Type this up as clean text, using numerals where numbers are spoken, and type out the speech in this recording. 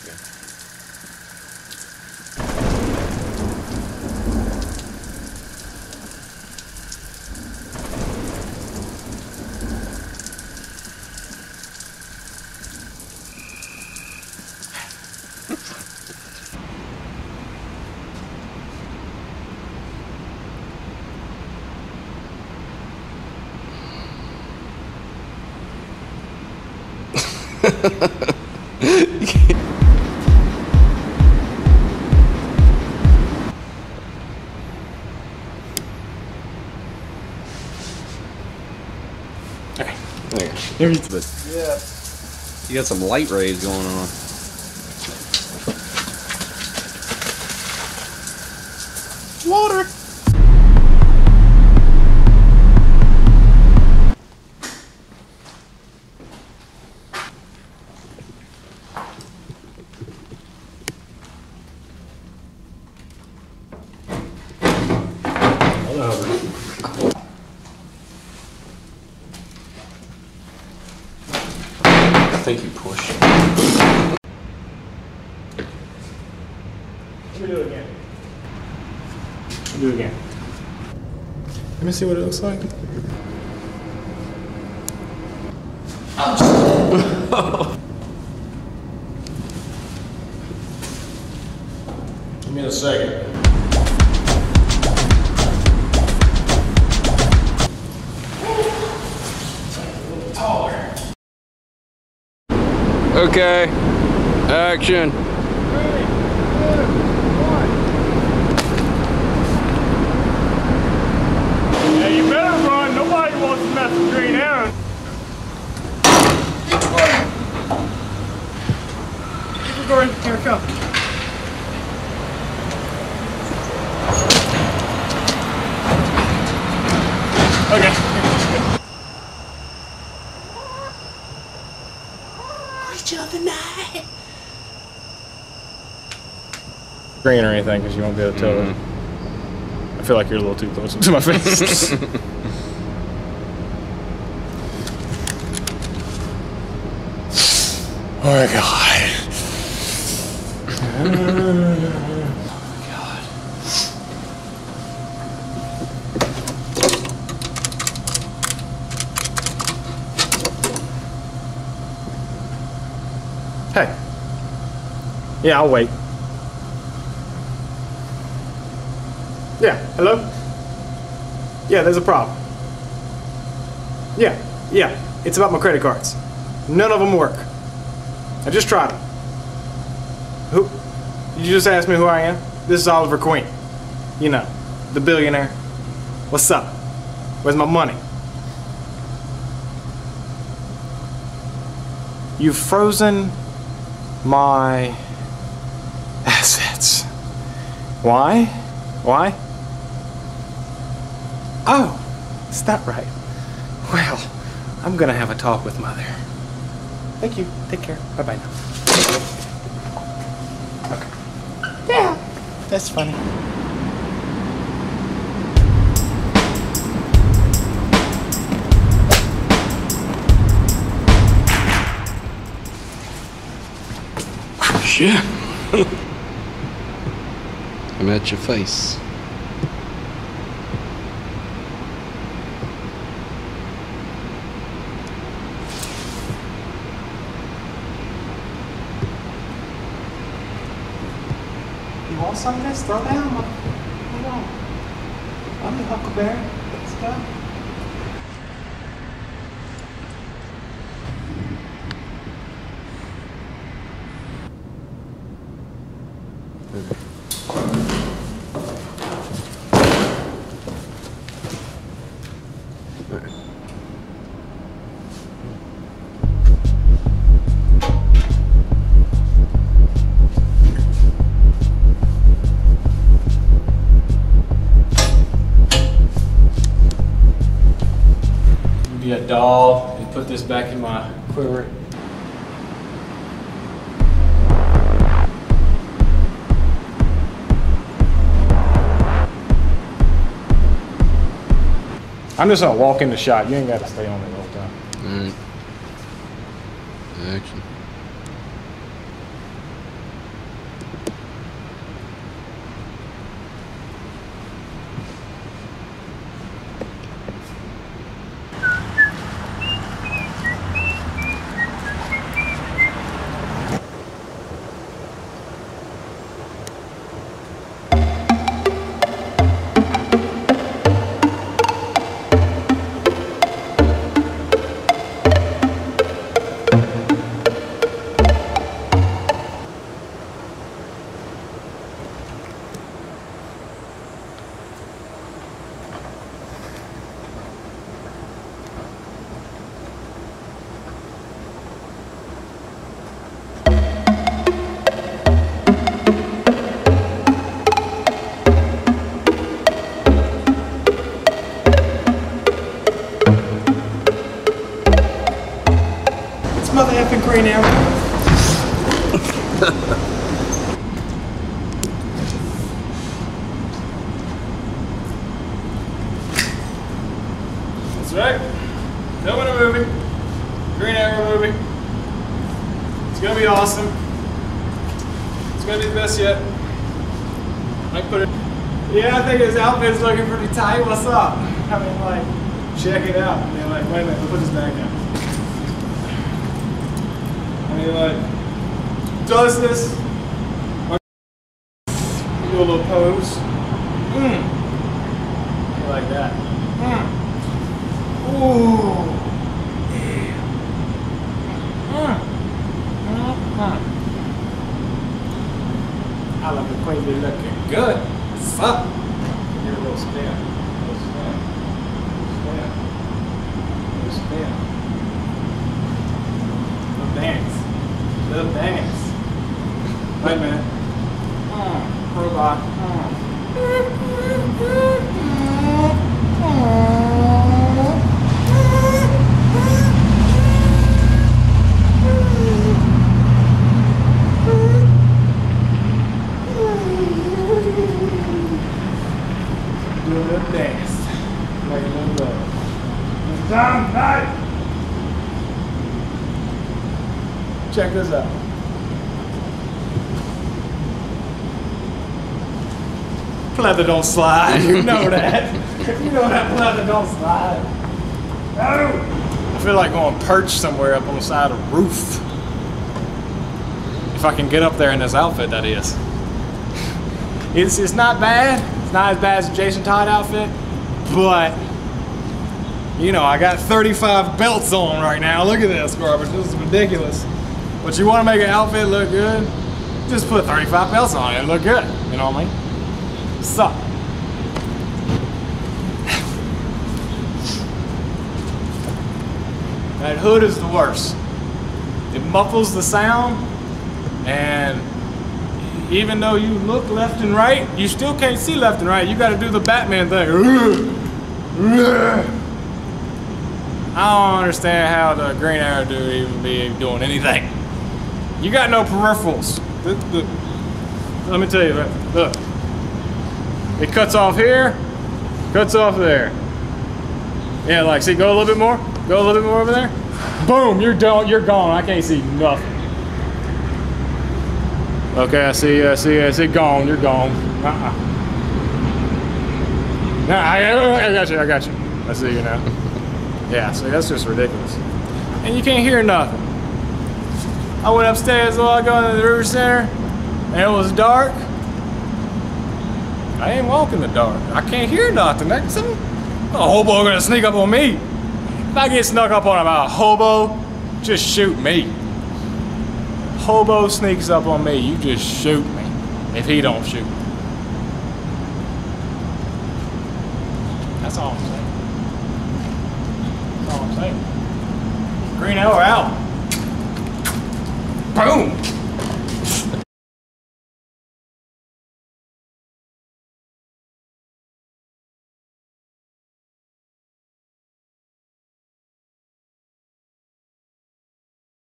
Okay. Okay. There. There's the. Yeah. You got some light rays going on. Water. I think you push. Let me do it again. Do it again. Let me see what it looks like. Oh. Give me a second. Okay, action. Hey, you better run. Nobody wants to mess with Green Arrow. Keep going. Here we go. Okay. Green or anything, because you won't be able to tell them. I feel like you're a little too close to my face. Oh my god. Hey. Yeah, I'll wait. Yeah, hello? Yeah, there's a problem. Yeah, it's about my credit cards. None of them work. I just tried them. Who? You just asked me who I am? This is Oliver Queen. You know, the billionaire. What's up? Where's my money? You've frozen my assets. Why? Why? Oh, is that right? Well, I'm gonna have a talk with Mother. Thank you. Take care. Bye bye now. Okay. Yeah. That's funny. Shit. I'm at your face. You want some of this? Throw down. Hold on. I'm the huckleberry. Let's go. A doll and put this back in my quiver. I'm just gonna walk in the shot. You ain't gotta stay on it the whole time. All right. Action. That's right. Filming a movie. Green Arrow movie. It's gonna be awesome. It's gonna be the best yet. I put it. Yeah, I think his outfit's looking pretty tight. What's up? I mean, like, check it out. I mean, like, wait a minute. I'll put this back down. I mean, like, does this? Do a little pose. Like that. Ooh. I love the queen. You're looking good. What's up? Give it a little spin. Little bangs. Little bangs. Wait a minute. Robot. Check this out. Pleather don't slide. You know that. You know that pleather don't slide. No. I feel like going perch somewhere up on the side of the roof. If I can get up there in this outfit, that is. It's not bad. It's not as bad as the Jason Todd outfit, but you know, I got 35 belts on right now. Look at this garbage. This is ridiculous. But you want to make an outfit look good, just put 35 belts on it and look good. You know what I mean? So. That hood is the worst. It muffles the sound, and even though you look left and right, you still can't see left and right. You got to do the Batman thing. I don't understand how the Green Arrow dude even be doing anything. You got no peripherals. Let me tell you, look. It cuts off here, cuts off there. Yeah, like, see, go a little bit more. Go a little bit more over there. Boom, you're gone. I can't see nothing. Okay, I see, gone, you're gone. Nah, I got you. I see you now. Yeah, so that's just ridiculous. And you can't hear nothing. I went upstairs while I go to the River Center, and it was dark. I ain't walking the dark. I can't hear nothing. That's a hobo gonna sneak up on me. If I get snuck up on by a hobo, just shoot me. Hobo sneaks up on me, you just shoot me. If he don't shoot me. That's all I'm saying. Green Arrow out. Boom!